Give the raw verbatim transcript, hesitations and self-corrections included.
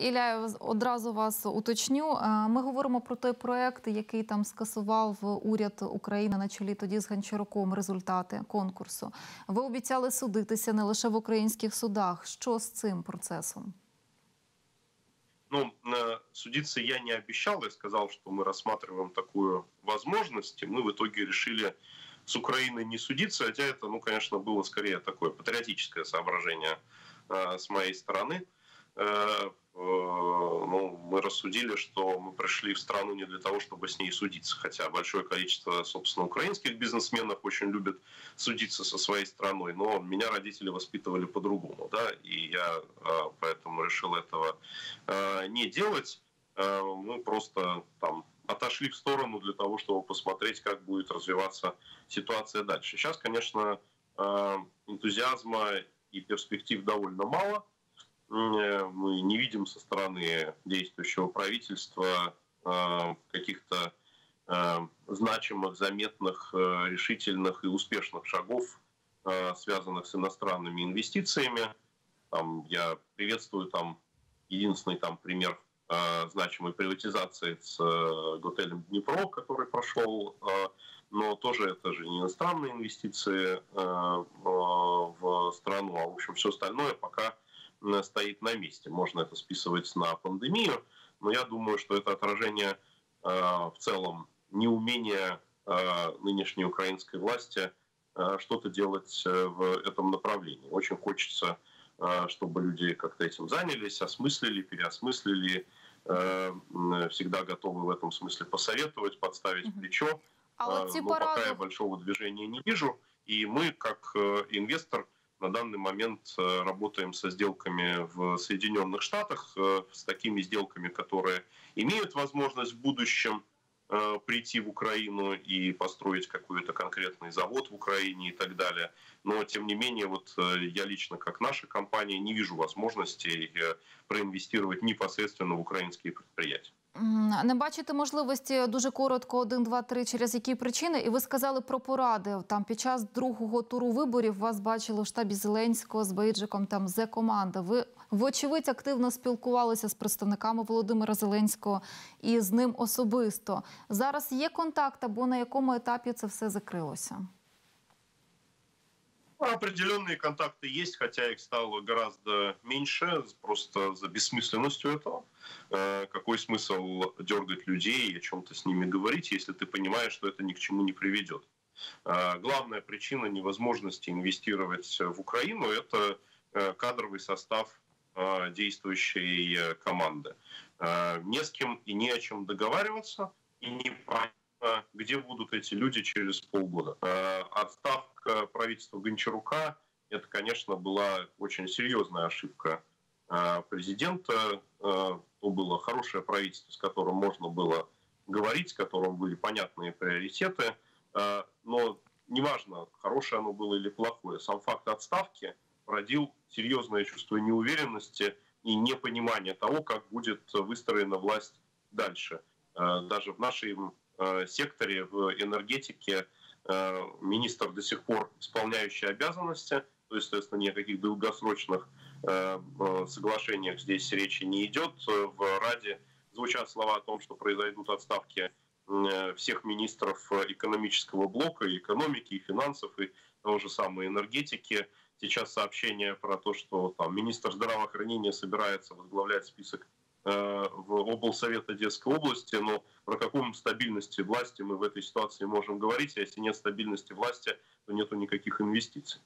Ілля, одразу вас уточню. Ми говоримо про той проєкт, який там скасував уряд України на чолі тоді з Гончаруком результати конкурсу. Ви обіцяли судитися не лише в українських судах. Що з цим процесом? Ну, судиться я не обещал. Я сказал, что мы рассматриваем такую возможность. И мы в итоге решили с Украиной не судиться. Хотя это, ну, конечно, было скорее такое патриотическое соображение с моей стороны. Ну, мы рассудили, что мы пришли в страну не для того, чтобы с ней судиться. Хотя большое количество, собственно, украинских бизнесменов очень любят судиться со своей страной. Но меня родители воспитывали по-другому, да, и я поэтому решил этого не делать. Мы просто там отошли в сторону для того, чтобы посмотреть, как будет развиваться ситуация дальше. Сейчас, конечно, энтузиазма и перспектив довольно мало. Мы не видим со стороны действующего правительства каких-то значимых, заметных, решительных и успешных шагов, связанных с иностранными инвестициями. Там, я приветствую там, единственный там, пример значимой приватизации с готелем «Днепро», который прошел, но тоже это же не иностранные инвестиции в страну, а в общем все остальное пока стоит на месте. Можно это списывать на пандемию, но я думаю, что это отражение э, в целом неумения э, нынешней украинской власти э, что-то делать э, в этом направлении. Очень хочется, э, чтобы люди как-то этим занялись, осмыслили, переосмыслили, э, всегда готовы в этом смысле посоветовать, подставить mm-hmm. плечо, а э, вот но пока разу... я большого движения не вижу, и мы, как э, инвестор, на данный момент работаем со сделками в Соединенных Штатах, с такими сделками, которые имеют возможность в будущем прийти в Украину и построить какой-то конкретный завод в Украине и так далее. Но, тем не менее, вот я лично, как наша компания, не вижу возможности проинвестировать непосредственно в украинские предприятия. Не бачите можливості, дуже коротко, один, два, три, через які причини? І ви сказали про поради. Там під час другого туру виборів вас бачили в штабі Зеленського з бейджиком там «Зе-команда». Ви, вочевидь, активно спілкувалися з представниками Володимира Зеленського і з ним особисто. Зараз є контакт або на якому етапі це все закрилося? Определенные контакты есть, хотя их стало гораздо меньше, просто за бессмысленностью этого. Какой смысл дергать людей и о чем-то с ними говорить, если ты понимаешь, что это ни к чему не приведет? Главная причина невозможности инвестировать в Украину – это кадровый состав действующей команды. Не с кем и не о чем договариваться, и непонятно, где будут эти люди через полгода. Отставка правительства Гончарука — это, конечно, была очень серьезная ошибка президента. То было хорошее правительство, с которым можно было говорить, с которым были понятные приоритеты. Но неважно, хорошее оно было или плохое, сам факт отставки породил серьезное чувство неуверенности и непонимания того, как будет выстроена власть дальше. Даже в нашем секторе, в энергетике, министр до сих пор исполняющий обязанности, то есть, соответственно, ни о каких долгосрочных соглашениях здесь речи не идет. В Раде звучат слова о том, что произойдут отставки всех министров экономического блока, и экономики, и финансов, и того же самой энергетики. Сейчас сообщение про то, что там министр здравоохранения собирается возглавлять список в облсовет Одесской области, но про какую стабильности власти мы в этой ситуации можем говорить, а если нет стабильности власти, то нету никаких инвестиций.